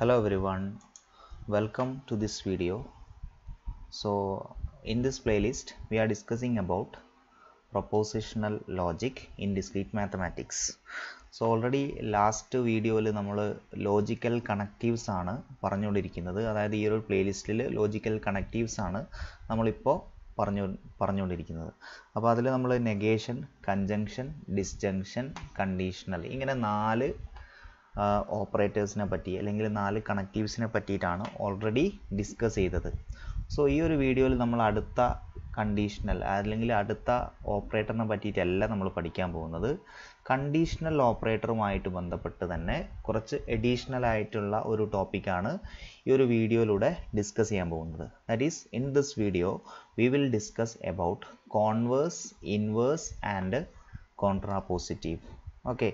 Hello everyone, welcome to this video. So in this playlist we are discussing about propositional logic in discrete mathematics. So already last video we have logical connectives that is the playlist logical connectives പറഞ്ഞുകൊണ്ടിരിക്കുന്നത്. അപ്പോൾ അതിൽ നമ്മൾ negation, conjunction, disjunction, conditional ഇങ്ങനെ നാല് ഓപ്പറേറ്റേഴ്സിനെ പറ്റി അല്ലെങ്കിൽ നാല് കണക്റ്റീവ്സിനെ പറ്റിയിട്ടാണ് ഓൾറെഡി ഡിസ്കസ് ചെയ്തത്. സോ ഈ ഒരു വീഡിയോയിൽ നമ്മൾ അടുത്ത കണ്ടീഷണൽ അല്ലെങ്കിൽ അടുത്ത ഓപ്പറേറ്ററിനെ പറ്റിയിട്ടല്ല നമ്മൾ പഠിക്കാൻ പോകുന്നത്. കണ്ടീഷണൽ ഓപ്പറേറ്ററുമായിട്ട് ബന്ധപ്പെട്ട് തന്നെ കുറച്ച് അഡീഷണൽ ആയിട്ടുള്ള ഒരു ടോപ്പിക്കാണ് ഈ ഒരു വീഡിയോയിലൂടെ ഡിസ്കസ് ചെയ്യാൻ പോകുന്നത്. That is in this video we will discuss about converse, inverse and contrapositive. Okay,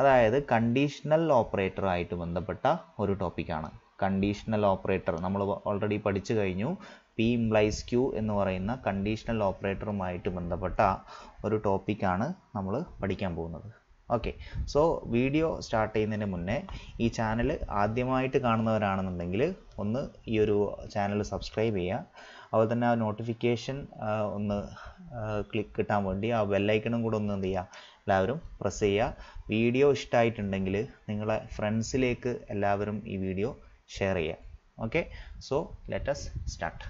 അതായത് കണ്ടീഷണൽ ഓപ്പറേറ്ററായിട്ട് ബന്ധപ്പെട്ട ഒരു ടോപ്പിക്കാണ്. കണ്ടീഷണൽ ഓപ്പറേറ്റർ നമ്മൾ ഓൾറെഡി പഠിച്ചു കഴിഞ്ഞു. പി ഇംപ്ലൈസ് ക്യൂ എന്ന് പറയുന്ന കണ്ടീഷണൽ ഓപ്പറേറ്ററുമായിട്ട് ബന്ധപ്പെട്ട ഒരു ടോപ്പിക്കാണ് നമ്മൾ പഠിക്കാൻ പോകുന്നത്. ഓക്കെ, സോ വീഡിയോ സ്റ്റാർട്ട് ചെയ്യുന്നതിന് മുന്നേ ഈ ചാനൽ ആദ്യമായിട്ട് കാണുന്നവരാണെന്നുണ്ടെങ്കിൽ ഒന്ന് ഈ ഒരു ചാനൽ സബ്സ്ക്രൈബ് ചെയ്യുക. അതുപോലെ തന്നെ ആ നോട്ടിഫിക്കേഷൻ ഒന്ന് ക്ലിക്ക് കിട്ടാൻ വേണ്ടി ആ ബെല്ലൈക്കണും കൂടെ ഒന്ന് എന്ത് ചെയ്യുക, എല്ലാവരും പ്രസ് ചെയ്യുക. വീഡിയോ ഇഷ്ടമായിട്ടുണ്ടെങ്കിൽ നിങ്ങളെ ഫ്രണ്ട്സിലേക്ക് എല്ലാവരും ഈ വീഡിയോ ഷെയർ ചെയ്യുക. Okay, so let us start.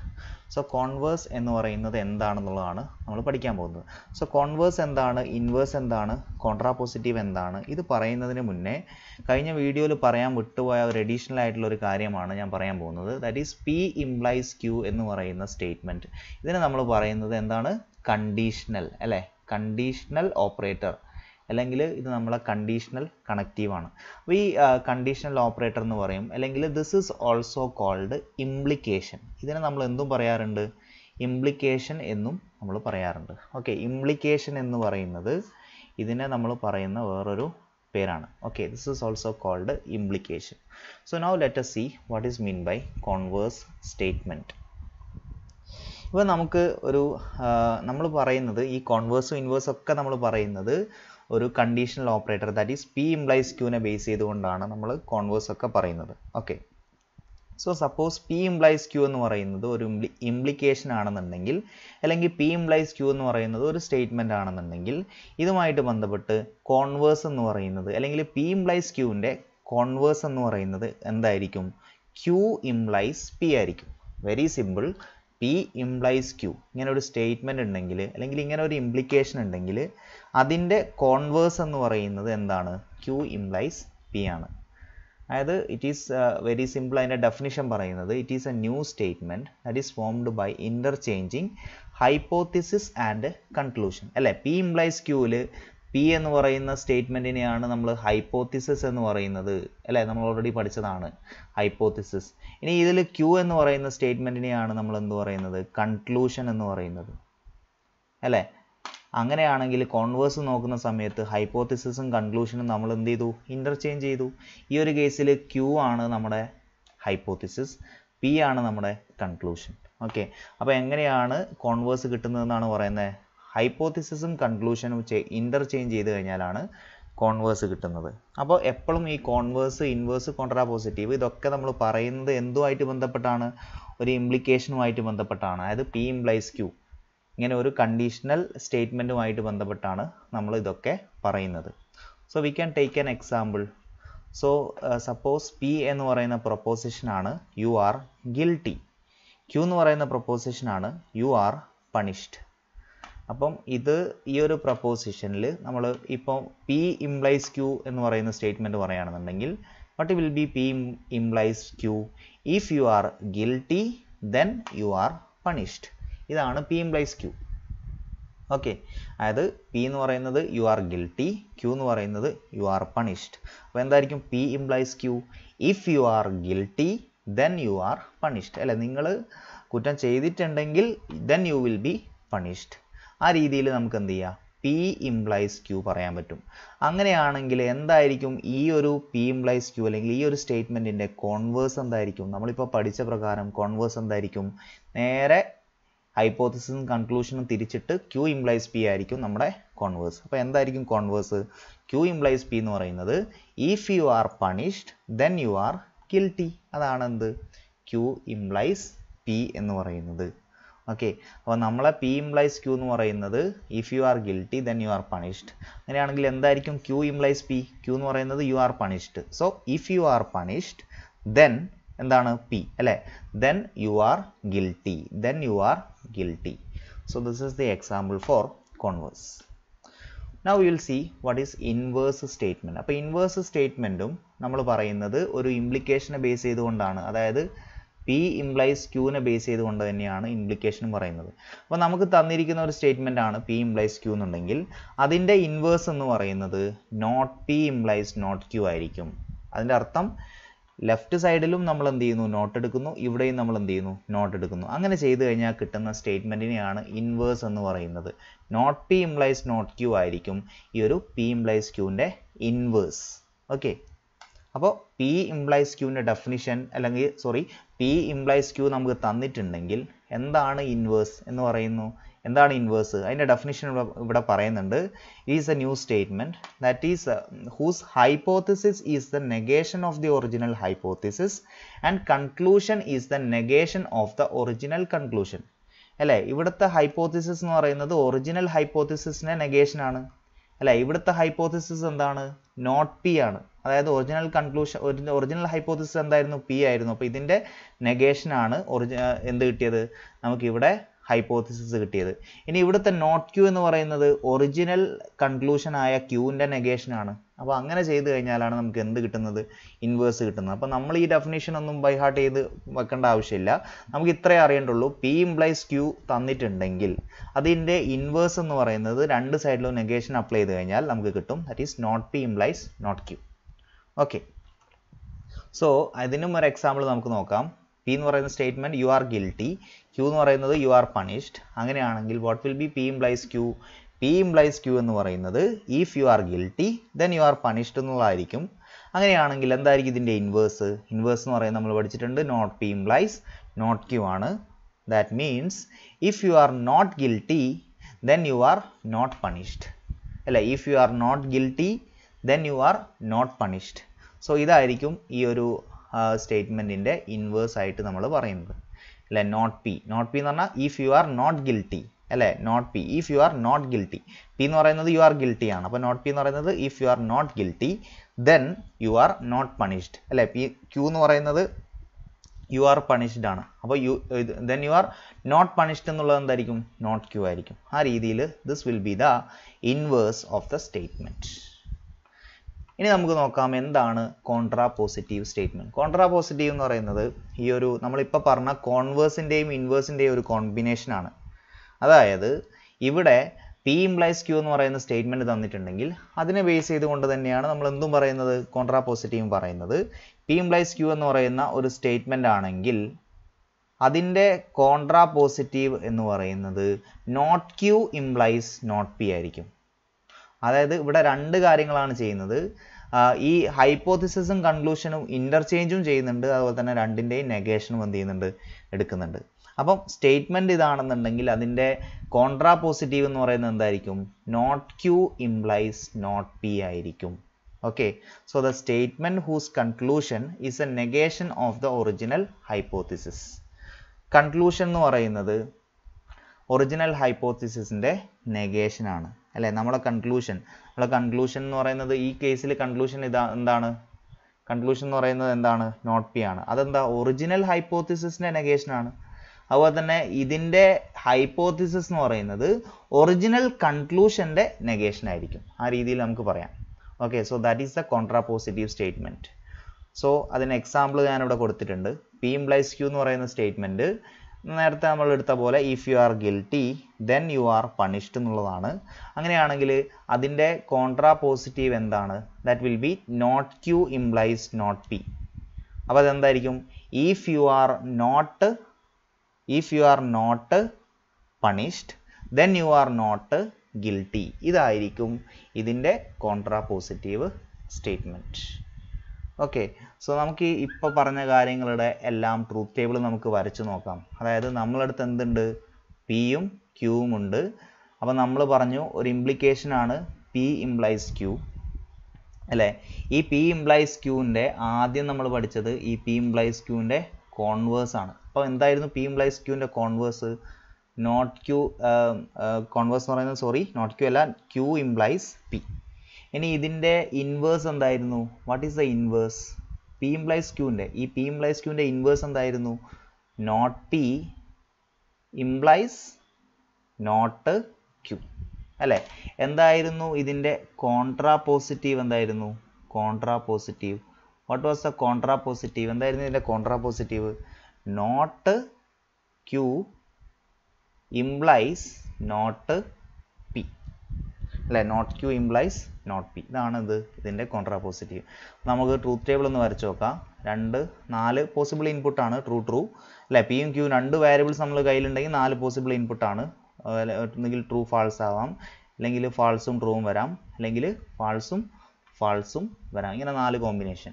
So converse എന്ന് പറയുന്നത് എന്താണെന്നുള്ളതാണ് നമ്മൾ പഠിക്കാൻ പോകുന്നത്. സോ കോൺവേഴ്സ് എന്താണ്, ഇൻവേഴ്സ് എന്താണ്, കോൺട്രാപോസിറ്റീവ് എന്താണ്, ഇത് പറയുന്നതിന് മുന്നേ കഴിഞ്ഞ വീഡിയോയിൽ പറയാൻ വിട്ടുപോയ ഒരു അഡീഷണൽ ആയിട്ടുള്ള ഒരു കാര്യമാണ് ഞാൻ പറയാൻ പോകുന്നത്. That is P implies Q എന്ന് പറയുന്ന സ്റ്റേറ്റ്മെൻറ്റ്. ഇതിനെ നമ്മൾ പറയുന്നത് എന്താണ്, കണ്ടീഷണൽ അല്ലേ, കണ്ടീഷണൽ ഓപ്പറേറ്റർ അല്ലെങ്കിൽ ഇത് നമ്മളെ കണ്ടീഷണൽ കണക്റ്റീവാണ്. അപ്പോൾ ഈ കണ്ടീഷണൽ ഓപ്പറേറ്റർ എന്ന് പറയും, അല്ലെങ്കിൽ this is also called implication. ഇതിനെ നമ്മൾ എന്തും പറയാറുണ്ട്, ഇംപ്ലിക്കേഷൻ എന്നും നമ്മൾ പറയാറുണ്ട്. ഓക്കെ, ഇംപ്ലിക്കേഷൻ എന്ന് പറയുന്നത് ഇതിനെ നമ്മൾ പറയുന്ന വേറൊരു പേരാണ്. Okay, this is also called implication. So now let us see what is mean by converse statement. ഇപ്പോൾ നമുക്ക് ഒരു നമ്മൾ പറയുന്നത് ഈ കോൺവേഴ്സും ഇൻവേഴ്സും ഒക്കെ നമ്മൾ പറയുന്നത് ഒരു conditional operator that is P implies ക്യൂവിനെ ബേസ് ചെയ്തുകൊണ്ടാണ് നമ്മൾ കോൺവേഴ്സ് ഒക്കെ പറയുന്നത്. Okay, so suppose P implies Q എന്ന് പറയുന്നത് ഒരു ഇംപ്ലിക്കേഷൻ ആണെന്നുണ്ടെങ്കിൽ, അല്ലെങ്കിൽ പി ഇംപ്ലൈസ് ക്യൂ എന്ന് പറയുന്നത് ഒരു സ്റ്റേറ്റ്മെൻ്റ് ആണെന്നുണ്ടെങ്കിൽ, ഇതുമായിട്ട് ബന്ധപ്പെട്ട് കോൺവേഴ്സ് എന്ന് പറയുന്നത് അല്ലെങ്കിൽ പി ഇംപ്ലൈസ് ക്യൂവിൻ്റെ കോൺവേഴ്സ് എന്ന് പറയുന്നത് എന്തായിരിക്കും, ക്യൂ ഇംപ്ലൈസ് പി ആയിരിക്കും. Very simple. P implies Q ഇങ്ങനെ ഒരു സ്റ്റേറ്റ്മെൻറ്റ് ഉണ്ടെങ്കിൽ അല്ലെങ്കിൽ ഇങ്ങനെ ഒരു ഇംപ്ലിക്കേഷൻ ഉണ്ടെങ്കിൽ അതിൻ്റെ കോൺവേഴ്സ് എന്ന് പറയുന്നത് എന്താണ്, ക്യൂ ഇംപ്ലൈസ് പി ആണ്. അതായത് ഇറ്റ് ഈസ് വെരി സിമ്പിൾ. അതിൻ്റെ ഡെഫിനിഷൻ പറയുന്നത് it is a new statement that is formed by interchanging hypothesis and conclusion അല്ലേ. പി ഇംപ്ലൈസ് ക്യൂവിൽ പി എന്ന് പറയുന്ന സ്റ്റേറ്റ്മെൻറ്റിനെയാണ് നമ്മൾ ഹൈപ്പോത്തിസിസ് എന്ന് പറയുന്നത് അല്ലേ, നമ്മൾ ഓൾറെഡി പഠിച്ചതാണ് ഹൈപ്പോത്തിസിസ്. ഇനി ഇതിൽ ക്യൂ എന്ന് പറയുന്ന സ്റ്റേറ്റ്മെൻറ്റിനെയാണ് നമ്മൾ എന്ത് പറയുന്നത്, കൺക്ലൂഷൻ എന്ന് പറയുന്നത് അല്ലേ. അങ്ങനെയാണെങ്കിൽ കോൺവേഴ്സ് നോക്കുന്ന സമയത്ത് ഹൈപ്പോത്തിസിസും കൺക്ലൂഷനും നമ്മൾ എന്ത് ചെയ്തു, ഇൻ്റർചേഞ്ച് ചെയ്തു. ഈ ഒരു കേസിൽ ക്യൂ ആണ് നമ്മുടെ ഹൈപ്പോത്തിസിസ്, പി ആണ് നമ്മുടെ കൺക്ലൂഷൻ. ഓക്കെ, അപ്പോൾ എങ്ങനെയാണ് കോൺവേഴ്സ് കിട്ടുന്നതെന്നാണ് പറയുന്നത്, ഹൈപ്പോത്തിസിസും കൺക്ലൂഷനും ഇൻ്റർചേഞ്ച് ചെയ്ത് കഴിഞ്ഞാലാണ് കോൺവേഴ്സ് കിട്ടുന്നത്. അപ്പോൾ എപ്പോഴും ഈ കോൺവേഴ്സ്, ഇൻവേഴ്സ്, കോൺട്രാപോസിറ്റീവ് ഇതൊക്കെ നമ്മൾ പറയുന്നത് എന്തുമായിട്ട് ബന്ധപ്പെട്ടാണ്, ഒരു ഇംപ്ലിക്കേഷനുമായിട്ട് ബന്ധപ്പെട്ടാണ്. അതായത് പി ഇംപ്ലൈസ് ക്യൂ ഇങ്ങനെ ഒരു കണ്ടീഷണൽ സ്റ്റേറ്റ്മെൻറ്റുമായിട്ട് ബന്ധപ്പെട്ടാണ് നമ്മൾ ഇതൊക്കെ പറയുന്നത്. So we can take an example. So suppose P എന്ന് പറയുന്ന പ്രൊപ്പോസിഷനാണ് യു ആർ ഗിൽട്ടി, ക്യൂ എന്ന് പറയുന്ന പ്രൊപ്പോസിഷനാണ് യു ആർ പണിഷ്ഡ്. അപ്പം ഇത് ഈ ഒരു പ്രൊപ്പോസിഷനിൽ നമ്മൾ ഇപ്പോൾ പി ഇംപ്ലൈസ് ക്യൂ എന്ന് പറയുന്ന സ്റ്റേറ്റ്മെൻറ്റ് പറയുകയാണെന്നുണ്ടെങ്കിൽ what will be P implies Q, if you are guilty then you are punished. ഇതാണ് പി ഇംപ്ലൈസ് ക്യൂ. ഓക്കെ, അതായത് പി എന്ന് പറയുന്നത് യു ആർ ഗിൽട്ടി, ക്യൂ എന്ന് പറയുന്നത് യു ആർ പണിഷ്ഡ്. അപ്പോൾ എന്തായിരിക്കും P implies Q, if you are guilty then you are punished അല്ലെ, നിങ്ങൾ കുറ്റം ചെയ്തിട്ടുണ്ടെങ്കിൽ then you will be punished. ആ രീതിയിൽ നമുക്ക് എന്ത് ചെയ്യാം, പി ഇംപ്ലൈസ് ക്യൂ പറയാൻ പറ്റും. അങ്ങനെയാണെങ്കിൽ എന്തായിരിക്കും ഈ ഒരു പി ഇംപ്ലൈസ് ക്യൂ അല്ലെങ്കിൽ ഈ ഒരു സ്റ്റേറ്റ്മെൻറ്റിൻ്റെ കോൺവേഴ്സ് എന്തായിരിക്കും, നമ്മളിപ്പോൾ പഠിച്ച പ്രകാരം കോൺവേഴ്സ് എന്തായിരിക്കും, നേരെ ഹൈപ്പോത്തിസിസും കൺക്ലൂഷനും തിരിച്ചിട്ട് ക്യൂ ഇംപ്ലൈസ് പി ആയിരിക്കും നമ്മുടെ കോൺവേഴ്സ്. അപ്പോൾ എന്തായിരിക്കും കോൺവേഴ്സ്, ക്യൂ ഇംപ്ലൈസ് പി എന്ന് പറയുന്നത് if you are punished then you are guilty അതാണ് Q implies P എന്ന് പറയുന്നത്. Okay, അപ്പോൾ നമ്മളെ P implies Q എന്ന് പറയുന്നത് if you are guilty then you are punished. അങ്ങനെയാണെങ്കിൽ എന്തായിരിക്കും Q implies P? Q എന്ന് പറയുന്നത് you are punished. So if you are punished then എന്താണ് P അല്ലേ? Then you are guilty. Then you are guilty. So this is the example for converse. Now we will see what is inverse statement. Appo inverse statement um nammal parayunnathu oru implication ne base cheyidondana, adayathu P implies Q ne base cheyikondu thaniyana implication parayunnathu. Appo namakku thannirikkuna oru statement aanu P implies Q ennundengil adinte inverse ennu parayunnathu not P implies not Q aayirikkum. Adinte artham left side ilum nammal endu cheyunu not edukunu, ivadeyum nammal endu cheyunu not edukunu. Angane cheyidu kanyal kittuna statement ine aanu inverse ennu parayunnathu. Not P implies not Q ആയിരിക്കും ഈ ഒരു P implies Q ന്റെ inverse. Okay, അപ്പോൾ P implies Q ന്റെ definition അല്ലെങ്കിൽ sorry P implies Q നമുക്ക് തന്നിട്ടുണ്ടെങ്കിൽ എന്താണ് inverse എന്ന് പറയുന്നു? എന്താണ് inverse? അതിന്റെ ഡെഫിനിഷൻ ഇവിടെ പറയുന്നുണ്ട്. It is a new statement that is whose hypothesis is the negation of the original hypothesis and conclusion is the negation of the original conclusion. അല്ലേ, ഇവിടുത്തെ ഹൈപ്പോത്തിസിസ് എന്ന് പറയുന്നത് ഒറിജിനൽ ഹൈപ്പോത്തിസിസിന്റെ നെഗേഷൻ ആണ്. അല്ലേ, ഇവിടുത്തെ ഹൈപ്പോത്തിസിസ് എന്താണ്? നോട്ട് പി ആണ്. അതായത് ഒറിജിനൽ കൺക്ലൂഷൻ, ഒറിജിനൽ ഹൈപ്പോത്തിസിസ് എന്തായിരുന്നു? പി ആയിരുന്നു. അപ്പോൾ ഇതിന്റെ നെഗേഷൻ ആണ് എന്ത് കിട്ടിയത് നമുക്കിവിടെ? ഹൈപ്പോത്തിസിസ് കിട്ടിയത്. ഇനി ഇവിടുത്തെ നോട്ട് ക്യൂ എന്ന് പറയുന്നത് ഒറിജിനൽ കൺക്ലൂഷൻ ആയ ക്യൂവിൻ്റെ നെഗേഷൻ ആണ്. അപ്പോൾ അങ്ങനെ ചെയ്തു കഴിഞ്ഞാലാണ് നമുക്ക് എന്ത് കിട്ടുന്നത്? ഇൻവേഴ്സ് കിട്ടുന്നത്. അപ്പോൾ നമ്മൾ ഈ ഡെഫിനേഷൻ ഒന്നും ബൈ ഹാർട്ട് ചെയ്ത് വെക്കേണ്ട ആവശ്യമില്ല. നമുക്ക് ഇത്രേ അറിയേണ്ടുള്ളൂ. പി ഇംപ്ലൈസ് ക്യൂ തന്നിട്ടുണ്ടെങ്കിൽ അതിൻ്റെ ഇൻവേഴ്സ് എന്ന് പറയുന്നത് രണ്ട് സൈഡിലും നെഗേഷൻ അപ്ലൈ ചെയ്ത് കഴിഞ്ഞാൽ നമുക്ക് കിട്ടും. That is not P implies not Q. Okay, so അതിനും ഒരു എക്സാമ്പിൾ നമുക്ക് നോക്കാം. P എന്ന് പറയുന്ന statement you are guilty, Q എന്ന് പറയുന്നത് യു ആർ പണിഷ്ഡ്. അങ്ങനെയാണെങ്കിൽ what will be P implies Q? P implies Q എന്ന് പറയുന്നത് if you are guilty then you are punished എന്നുള്ളതായിരിക്കും. അങ്ങനെയാണെങ്കിൽ എന്തായിരിക്കും ഇതിൻ്റെ ഇൻവേഴ്സ്? ഇൻവേഴ്സ് എന്ന് പറയുന്നത് നമ്മൾ പഠിച്ചിട്ടുണ്ട് not P implies not Q ആണ്. That means if you are not guilty then you are not punished അല്ലേ? If you are not guilty then you are not punished. So ഇതായിരിക്കും ഈ ഒരു സ്റ്റേറ്റ്മെൻറ്റിൻ്റെ ഇൻവേഴ്സ് ആയിട്ട് നമ്മൾ പറയുന്നത് അല്ലേ? നോട്ട് പി, നോട്ട് പി എന്ന് പറഞ്ഞാൽ if you are not guilty അല്ലേ? Not P if you are not guilty. P എന്ന് പറയുന്നത് യു ആർ ഗിൽറ്റി ആണ്. അപ്പോൾ നോട്ട് പി എന്ന് പറയുന്നത് if you are not guilty then you are not punished അല്ലേ? പി ക്യൂ എന്ന് പറയുന്നത് യു ആർ പണിഷ്ഡ് ആണ്. അപ്പോൾ you then you are not punished എന്നുള്ളത് എന്തായിരിക്കും? നോട്ട് ക്യൂ ആയിരിക്കും. ആ രീതിയിൽ this will be the inverse of the statement. ഇനി നമുക്ക് നോക്കാം എന്താണ് contrapositive statement. Contrapositive എന്ന് പറയുന്നത് ഈ ഒരു നമ്മളിപ്പോൾ പറഞ്ഞ കോൺവേഴ്സിൻ്റെയും ഇൻവേഴ്സിൻ്റെയും ഒരു കോമ്പിനേഷനാണ്. അതായത് ഇവിടെ പി ഇംപ്ലൈസ് ക്യൂ എന്ന് പറയുന്ന സ്റ്റേറ്റ്മെൻറ്റ് തന്നിട്ടുണ്ടെങ്കിൽ അതിനെ ബേസ് ചെയ്തുകൊണ്ട് തന്നെയാണ് നമ്മൾ എന്തും പറയുന്നത്? കോൺട്രാ പോസിറ്റീവും പറയുന്നത്. പി ഇംപ്ലൈസ് ക്യൂ എന്ന് പറയുന്ന ഒരു സ്റ്റേറ്റ്മെൻ്റ് ആണെങ്കിൽ അതിൻ്റെ കോൺട്രാ പോസിറ്റീവ് എന്ന് പറയുന്നത് not Q implies not P ആയിരിക്കും. അതായത് ഇവിടെ രണ്ട് കാര്യങ്ങളാണ് ചെയ്യുന്നത്. ഈ ഹൈപ്പോത്തിസിസും കൺക്ലൂഷനും ഇൻ്റർചേഞ്ചും ചെയ്യുന്നുണ്ട്, അതുപോലെ തന്നെ രണ്ടിൻ്റെയും നെഗേഷനും എന്ത് ചെയ്യുന്നുണ്ട്? എടുക്കുന്നുണ്ട്. അപ്പം സ്റ്റേറ്റ്മെൻറ്റ് ഇതാണെന്നുണ്ടെങ്കിൽ അതിൻ്റെ കോൺട്രാ പോസിറ്റീവ് എന്ന് പറയുന്നത് എന്തായിരിക്കും? Not Q implies not P ആയിരിക്കും. Okay, so the statement whose conclusion is a negation of the original hypothesis. Conclusion എന്ന് പറയുന്നത് ഒറിജിനൽ ഹൈപ്പോത്തിസിസിൻ്റെ നെഗേഷനാണ് അല്ലേ? നമ്മളെ കൺക്ലൂഷൻ എന്ന് പറയുന്നത് ഈ കേസിൽ കൺക്ലൂഷൻ എന്താണ്? കൺക്ലൂഷൻ എന്ന് പറയുന്നത് എന്താണ്? നോട്ട് പി ആണ്. അതെന്താ? ഒറിജിനൽ ഹൈപ്പോത്തിസിസിൻ്റെ നെഗേഷനാണ്. അതുപോലെ തന്നെ ഇതിൻ്റെ ഹൈപ്പോത്തിസിസ് എന്ന് പറയുന്നത് ഒറിജിനൽ കൺക്ലൂഷൻ്റെ നെഗേഷനായിരിക്കും. ആ രീതിയിൽ നമുക്ക് പറയാം. Okay, so that is the contrapositive statement. So അതിന് എക്സാമ്പിൾ ഞാനിവിടെ കൊടുത്തിട്ടുണ്ട്. പി ഇംപ്ലൈസ് ക്യൂ എന്ന് പറയുന്ന സ്റ്റേറ്റ്മെൻറ്റ് നേരത്തെ നമ്മൾ എടുത്ത പോലെ if you are guilty then you are punished എന്നുള്ളതാണ്. അങ്ങനെയാണെങ്കിൽ അതിൻ്റെ കോൺട്രാ പോസിറ്റീവ് എന്താണ്? That will be not Q implies not P. അപ്പോൾ അതെന്തായിരിക്കും? If you are not punished then you are not guilty. ഇതായിരിക്കും ഇതിൻ്റെ contrapositive statement. Okay, so നമുക്ക് ഇപ്പോൾ പറഞ്ഞ കാര്യങ്ങളുടെ എല്ലാം ട്രൂത്ത് ടേബിൾ നമുക്ക് വരച്ച് നോക്കാം. അതായത് നമ്മളടുത്ത് എന്തുണ്ട്? പിയും ക്യൂവും ഉണ്ട്. അപ്പോൾ നമ്മൾ പറഞ്ഞു ഒരു ഇംപ്ലിക്കേഷനാണ് P implies Q This P implies Q in the P implies Q in the converse. P implies Q in the converse. Not Q converse sorry, not Q alla, Q implies P. Any inverse and the what is the inverse? P implies Q in the P implies Q in the inverse and the not P implies not Q. Right. And the contrapositive. Contrapositive. What was the contrapositive? And the contrapositive not Q implies not P. Right. Not Q implies not P. That is the contrapositive. We will do truth table. Two possible input are true, true. Right. P and Q are two variables. Four possible input are. True false avum allengil false um true um varam allengil false um varam ingana naല് combination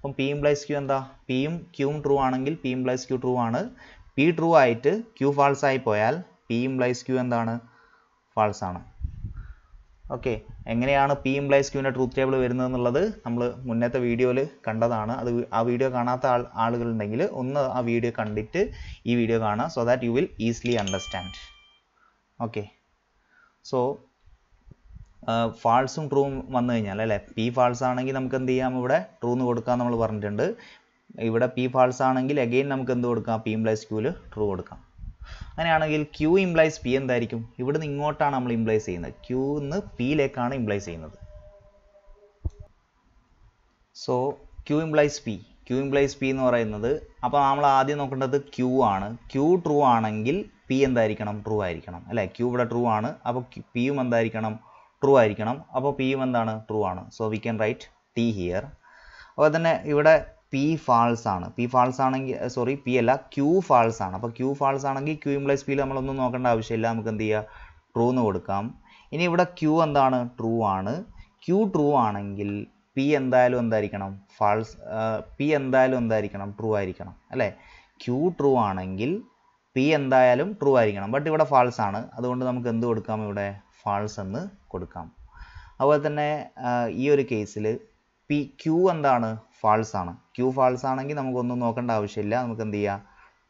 appom p implies q endha p um q um true anengil p implies q true aanu p true aayittu q false aayi poyal p implies q endana false aanu okay enganeyana p implies q inde truth table varunnu ennallathu nammal munnathe video il kandadana adu aa video kaanatha aalukal undengil onnu aa video kandittu ee video kaana so that you will easily understand. Okay, so false and true vannu p false aanengil namukku endu cheyyam ivide true nu kodukka nammal parnittunde ivide p false aanengil again namukku endu kodukka p implies q il true kodukka aneyanaengil q implies p endayirikkum ivide nu ingottaana nammal implies cheyyunnathu q nu p lekkaana implies cheyyunnathu so q implies p. Q implies P എന്ന് പറയുന്നത് അപ്പോൾ നമ്മൾ ആദ്യം നോക്കേണ്ടത് Q ആണ്. Q true ആണെങ്കിൽ P എന്തായിരിക്കണം? True ആയിരിക്കണം. അല്ലേ? Q ഇവിടെ true ആണ്. അപ്പോൾ P ഉം എന്തായിരിക്കണം? True ആയിരിക്കണം. അപ്പോൾ P ഉം എന്താണ്? True ആണ്. So we can write T here. അപ്പോൾ തന്നെ ഇവിടെ P false ആണ്. P false ആണെങ്കിൽ sorry P അല്ല Q false ആണ്. അപ്പോൾ Q false ആണെങ്കിൽ Q implies P നമ്മൾ ഒന്നും നോക്കേണ്ട ആവശ്യമില്ല. നമുക്ക് എന്ത് ചെയ്യാം? True എന്ന് കൊടുക്കാം. ഇനി ഇവിടെ Q എന്താണ്? True ആണ്. Q true ആണെങ്കിൽ P എന്തായാലും എന്തായിരിക്കണം? False. P എന്തായാലും എന്തായിരിക്കണം? True ആയിരിക്കണം. അല്ലേ? Q true ആണെങ്കിൽ P എന്തായാലും true ആയിരിക്കണം. ബട്ട് ഇവിടെ false ആണ്. അതുകൊണ്ട് നമുക്ക് എന്ത് കൊടുക്കാം? ഇവിടെ false എന്ന് കൊടുക്കാം. അതുപോലെ തന്നെ ഈ ഒരു കേസിൽ P Q എന്താണ്? False ആണ്. Q false ആണെങ്കിൽ നമുക്ക് ഒന്നും നോക്കേണ്ട ആവശ്യമില്ല. നമുക്ക് എന്ത് ചെയ്യാം?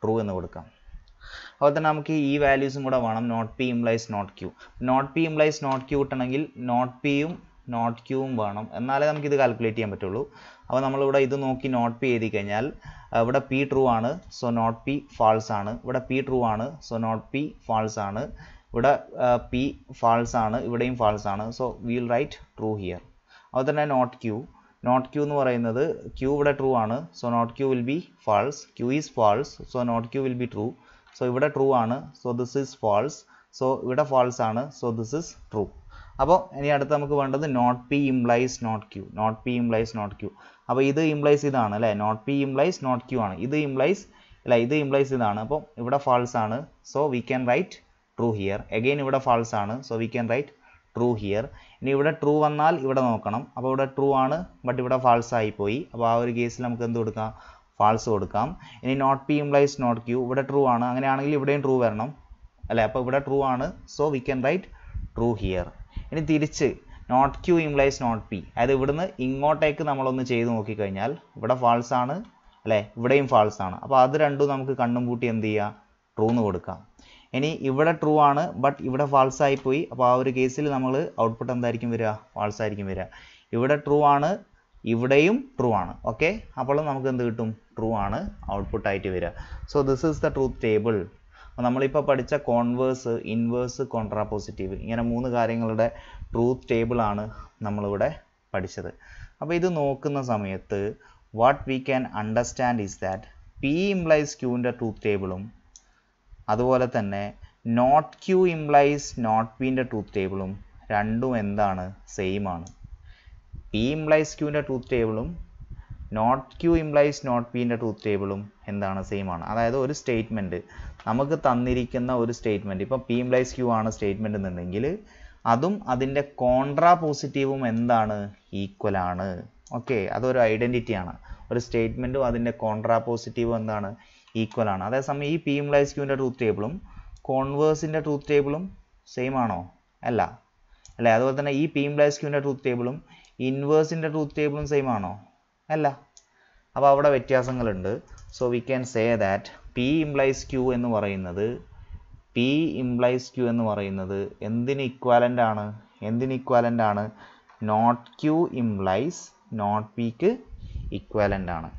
True എന്ന് കൊടുക്കാം. അതുപോലെ തന്നെ നമുക്ക് ഈ വാല്യൂസും കൂടെ വേണം. Not P implies not Q. Not P implies not Q കിട്ടണമെങ്കിൽ not P യും not Q ഉം വേണം. എന്നാലേ നമുക്ക് ഇത് കാൽക്കുലേറ്റ് ചെയ്യാൻ പറ്റുള്ളൂ. അപ്പോൾ നമ്മൾ ഇവിടെ ഇത് നോക്കി not P എഴുതി കഴിഞ്ഞാൽ ഇവിടെ P true ആണ്. സോ not P false ആണ്. ഇവിടെ P true ആണ്. സോ not P false ആണ്. ഇവിടെ P false ആണ്. ഇവിടെയും false ആണ്. So we will write true here. അപ്പോൾ തന്നെ not Q. Not Q എന്ന് പറയുന്നത് Q ഇവിടെ true ആണ്. So not Q will be false. Q is false. So not Q will be true. So ഇവിടെ true ആണ്. So this is false. So ഇവിടെ false ആണ്. So this is true. അപ്പോൾ ഇനി അടുത്ത നമുക്ക് വേണ്ടത് not P implies not Q. Not P implies not Q. അപ്പോൾ ഇത് ഇംപ്ലൈസ് ഇതാണ് അല്ലേ? not P implies not Q ആണ്. ഇത് ഇംപ്ലൈസ് അല്ല, ഇത് ഇംപ്ലൈസ് ഇതാണ്. അപ്പോൾ ഇവിടെ false ആണ്. So we can write true here. Again ഇവിടെ false ആണ്. So we can write true here. ഇനി ഇവിടെ ട്രൂ വന്നാൽ ഇവിടെ നോക്കണം. അപ്പോൾ ഇവിടെ ട്രൂ ആണ്, ബട്ട് ഇവിടെ false ആയിപ്പോയി. അപ്പോൾ ആ ഒരു കേസിൽ നമുക്ക് എന്ത് കൊടുക്കാം? false കൊടുക്കാം. ഇനി not P implies not Q. ഇവിടെ ട്രൂ ആണ്. അങ്ങനെയാണെങ്കിൽ ഇവിടെയും ട്രൂ വരണം അല്ലേ? അപ്പോൾ ഇവിടെ ട്രൂ ആണ്. So we can write true here. ഇനി തിരിച്ച് not Q implies not P, അതായത് ഇവിടുന്ന് ഇങ്ങോട്ടേക്ക് നമ്മളൊന്ന് ചെയ്ത് നോക്കിക്കഴിഞ്ഞാൽ ഇവിടെ ഫാൾസ് ആണ് അല്ലേ? ഇവിടെയും ഫാൾസ് ആണ്. അപ്പോൾ അത് രണ്ടും നമുക്ക് കണ്ണും പൂട്ടി എന്ത് ചെയ്യുക? ട്രൂ എന്ന് കൊടുക്കാം. ഇനി ഇവിടെ ട്രൂ ആണ്, ബട്ട് ഇവിടെ ഫാൾസ് ആയിപ്പോയി. അപ്പോൾ ആ ഒരു കേസിൽ നമ്മൾ ഔട്ട്പുട്ട് എന്തായിരിക്കും വരിക? ഫാൾസ് ആയിരിക്കും വരിക. ഇവിടെ ട്രൂ ആണ്, ഇവിടെയും ട്രൂ ആണ്. ഓക്കെ, അപ്പോൾ നമുക്ക് എന്ത് കിട്ടും? ട്രൂ ആണ് ഔട്ട്പുട്ടായിട്ട് വരിക. So this is the truth table. അപ്പോൾ നമ്മളിപ്പോൾ പഠിച്ച കോൺവേഴ്സ്, ഇൻവേഴ്സ്, കോൺട്രാപോസിറ്റീവ് ഇങ്ങനെ മൂന്ന് കാര്യങ്ങളുടെ ട്രൂത്ത് ടേബിളാണ് നമ്മളിവിടെ പഠിച്ചത്. അപ്പോൾ ഇത് നോക്കുന്ന സമയത്ത് what we can understand is that P implies ക്യൂവിൻ്റെ ട്രൂത്ത് ടേബിളും അതുപോലെ തന്നെ നോട്ട് ക്യൂ ഇംപ്ലൈസ് നോട്ട് പിൻ്റെ ട്രൂത്ത് ടേബിളും രണ്ടും എന്താണ്? സെയിം ആണ്. പി ഇംപ്ലൈസ് ക്യൂവിൻ്റെ ട്രൂത്ത് ടേബിളും നോട്ട് ക്യൂ ഇംപ്ലൈസ് നോട്ട് പിൻ്റെ ട്രൂത്ത് ടേബിളും എന്താണ്? സെയിം ആണ്. അതായത് ഒരു സ്റ്റേറ്റ്മെൻറ്റ്, നമുക്ക് തന്നിരിക്കുന്ന ഒരു സ്റ്റേറ്റ്മെൻറ്റ്, ഇപ്പം പി ഇംപ്ലൈസ് ക്യൂ ആണ് സ്റ്റേറ്റ്മെൻറ്റ് എന്നുണ്ടെങ്കിൽ അതും അതിൻ്റെ കോൺട്രാപോസിറ്റീവും എന്താണ്? ഈക്വൽ ആണ്. ഓക്കെ, അതൊരു ഐഡൻറ്റിറ്റിയാണ്. ഒരു സ്റ്റേറ്റ്മെൻറ്റും അതിൻ്റെ കോൺട്രാപോസിറ്റീവും എന്താണ്? ഈക്വൽ ആണ്. അതേസമയം ഈ പി ഇംപ്ലൈസ് ക്യൂവിൻ്റെ ട്രൂത്ത് ടേബിളും കോൺവേഴ്സിൻ്റെ ട്രൂത്ത് ടേബിളും സെയിം ആണോ? അല്ല അല്ലേ? അതുപോലെ തന്നെ ഈ പി ഇംപ്ലൈസ് ക്യൂവിൻ്റെ ട്രൂത്ത് ടേബിളും inverse in the truth table is the same. So we can say that P implies Q and the P implies Q and the equivalent aanu? Equivalent aanu? Not Q implies not P equivalent aanu.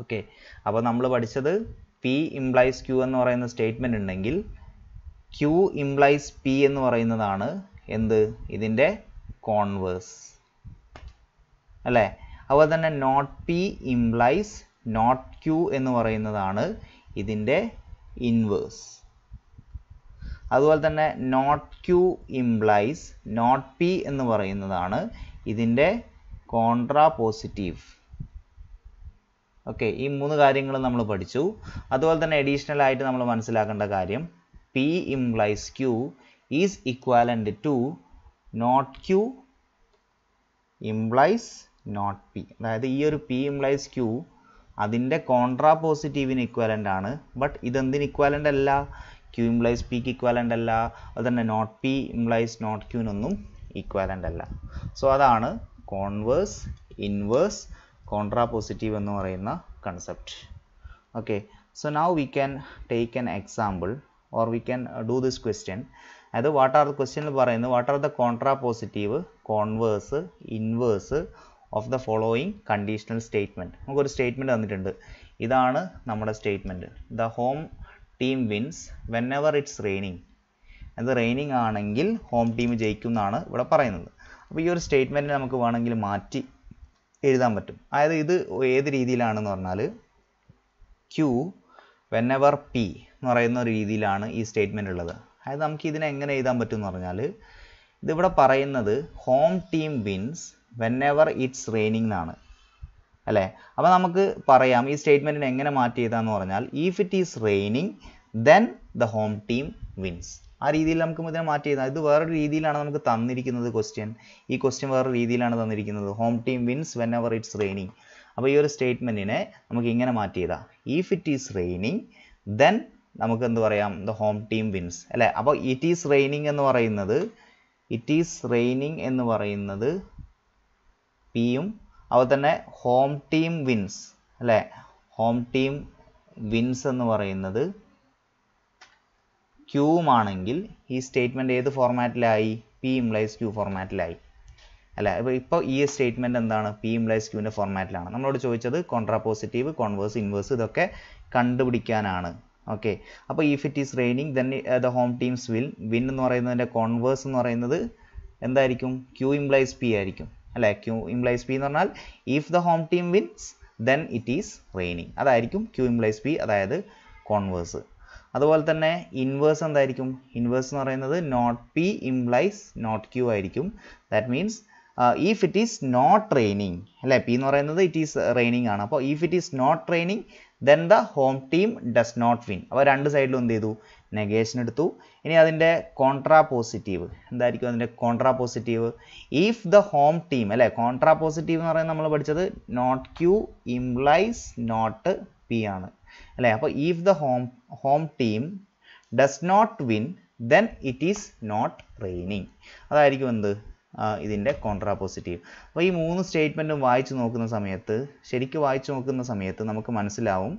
Okay. Now we have P implies Q and the statement in Q implies P and the converse. Right? Then not P implies not Q and the inverse. That's not Q implies not P and the contrapositive. Okay, these three കാര്യങ്ങൾ നമ്മൾ പഠിച്ചു. അതുപോലെ തന്നെ additional ആയിട്ട് നമ്മൾ മനസ്സിലാക്കേണ്ട കാര്യം P implies Q is equivalent to not Q implies not P. അതായത് ഈ ഒരു P implies Q അതിന്റെ കോൺട്രാപോസിറ്റീവിന് equivalent ആണ്. But ഇതെന്തിന് equivalent അല്ല? Q implies P equivalent അല്ല. അതുപോലെ not P implies not Q എന്നൊന്നും equivalent അല്ല. So അതാണ് converse, inverse, contrapositive concept. Okay, so now we can take an example or we can do this question. What are the question? What are the contrapositive, converse, inverse of the following conditional statement? We statement this is our statement. The home team wins whenever it's raining. And the raining is home team jayikkum ennaanu idu statement namakku vaanengil maati എഴുതാൻ പറ്റും. അതായത് ഇത് ഏത് രീതിയിലാണെന്ന് പറഞ്ഞാൽ Q whenever P എന്ന് പറയുന്ന രീതിയിലാണ് ഈ സ്റ്റേറ്റ്മെന്റ് ഉള്ളത്. അതായത് നമുക്ക് ഇതിനെ എങ്ങനെ എഴുതാൻ പറ്റും എന്ന് പറഞ്ഞാൽ ഇത് ഇവിടെ പറയുന്നത് home team wins whenever it's raining എന്നാണ്. അല്ലേ? അപ്പോൾ നമുക്ക് പറയാം ഈ സ്റ്റേറ്റ്മെന്റിനെ എങ്ങനെ മാറ്റി എഴുതാന്ന് പറഞ്ഞാൽ if it is raining then the home team wins. ആ രീതിയിൽ നമുക്ക് ഇതിനെ മാറ്റി എഴുതാം. ഇത് വേറൊരു രീതിയിലാണ് നമുക്ക് തന്നിരിക്കുന്നത് ക്വസ്റ്റ്യൻ. ഈ ക്വസ്റ്റ്യൻ വേറൊരു രീതിയിലാണ് തന്നിരിക്കുന്നത്. Home team wins whenever it's raining. അപ്പോൾ ഈ ഒരു സ്റ്റേറ്റ്മെന്റിനെ നമുക്ക് ഇങ്ങനെ മാറ്റി എഴുതാം. If it is raining then നമുക്ക് എന്ത് പറയാം? ദ ഹോം ടീം വിൻസ് അല്ലേ? അപ്പോൾ ഇറ്റ് ഈസ് റെയിനിങ് എന്ന് പറയുന്നത് പിയും അതുപോലെ തന്നെ ഹോം ടീം വിൻസ് അല്ലേ? ഹോം ടീം വിൻസ് എന്ന് പറയുന്നത് Q ആണെങ്കിൽ ഈ സ്റ്റേറ്റ്മെന്റ് ഏത് ഫോർമാറ്റിലായി? P implies Q ഫോർമാറ്റിലായി അല്ല. ഇപ്പോൾ ഈ സ്റ്റേറ്റ്മെന്റ് എന്താണ്? P implies Q ന്റെ ഫോർമാറ്റിലാണ്. നമ്മളോട് ചോദിച്ചത് കോൺട്രാപോസിറ്റീവ്, കോൺവേഴ്സ്, ഇൻവേഴ്സ് ഇതൊക്കെ കണ്ടുപിടിക്കാനാണ്. ഓക്കെ, അപ്പോൾ if it is raining then the home teams win എന്ന് പറയുന്നതിന്റെ കോൺവേഴ്സ് എന്ന് പറയുന്നത് എന്തായിരിക്കും? Q implies P ആയിരിക്കും അല്ലേ? Q implies P എന്ന് പറഞ്ഞാൽ if the home team wins then it is raining അതായിരിക്കും Q implies P, അതായത് കോൺവേഴ്സ്. അതുപോലെ തന്നെ ഇൻവേഴ്സ് എന്തായിരിക്കും? ഇൻവേഴ്സ് എന്ന് പറയുന്നത് not P implies not Q ആയിരിക്കും. That means if it is not raining അല്ലേ? P എന്ന് പറയുന്നത് it is raining ആണ്. അപ്പോൾ if it is not raining then the home team does not win. അപ്പോൾ രണ്ട് സൈഡിലും എന്ത് ചെയ്തു? നെഗേഷൻ എടുത്തു. ഇനി അതിൻ്റെ കോൺട്രാപോസിറ്റീവ് എന്തായിരിക്കും? അതിൻ്റെ contrapositive if the home team അല്ലേ? കോൺട്രാപോസിറ്റീവ് എന്ന് പറയുന്നത് നമ്മൾ പഠിച്ചത് not Q implies not P ആണ് അല്ലേ? അപ്പോൾ if the home team does not win then it is not raining അതായിരിക്കും എന്ത്? ഇതിൻ്റെ കോൺട്രാപോസിറ്റീവ്. അപ്പോൾ ഈ മൂന്ന് സ്റ്റേറ്റ്മെന്റും ശരിക്കും വായിച്ചു നോക്കുന്ന സമയത്ത് നമുക്ക് മനസ്സിലാവും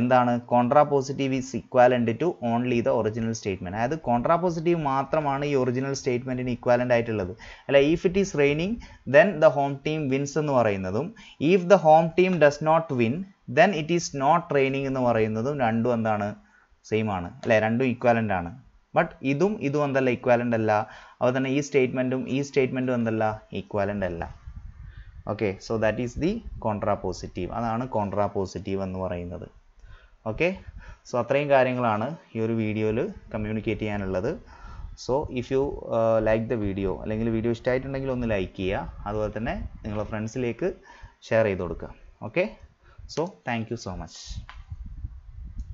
എന്താണ് contrapositive is equivalent to only the original statement. അതായത് കോൺട്രാപോസിറ്റീവ് മാത്രമാണ് ഈ ഒറിജിനൽ സ്റ്റേറ്റ്മെന്റിന് ഇക്വാലന്റ് ആയിട്ടുള്ളത് അല്ലെ? If it is raining then the home team wins എന്ന് പറയുന്നതും if the home team does not win then it is not raining എന്ന് പറയുന്നതും രണ്ടും എന്താണ്? സെയിം ആണ് അല്ലേ? രണ്ടും ഇക്വാലൻ്റ് ആണ്. ബട്ട് ഇതും എന്തല്ല? ഇക്വാലൻ്റ് അല്ല. അപ്പോൾ തന്നെ ഈ സ്റ്റേറ്റ്മെൻറ്റും എന്തല്ല? ഇക്വാലൻ്റ് അല്ല. Okay, so that is the contrapositive. അതാണ് കോൺട്രാപോസിറ്റീവ് എന്ന് പറയുന്നത്. ഓക്കെ, സോ അത്രയും കാര്യങ്ങളാണ് ഈ ഒരു വീഡിയോയിൽ കമ്മ്യൂണിക്കേറ്റ് ചെയ്യാനുള്ളത്. So if you like the video, അല്ലെങ്കിൽ വീഡിയോ ഇഷ്ടമായിട്ടുണ്ടെങ്കിൽ ഒന്ന് ലൈക്ക് ചെയ്യുക. അതുപോലെ തന്നെ നിങ്ങളുടെ ഫ്രണ്ട്സിലേക്ക് ഷെയർ ചെയ്ത് കൊടുക്കുക. Okay, so thank you so much.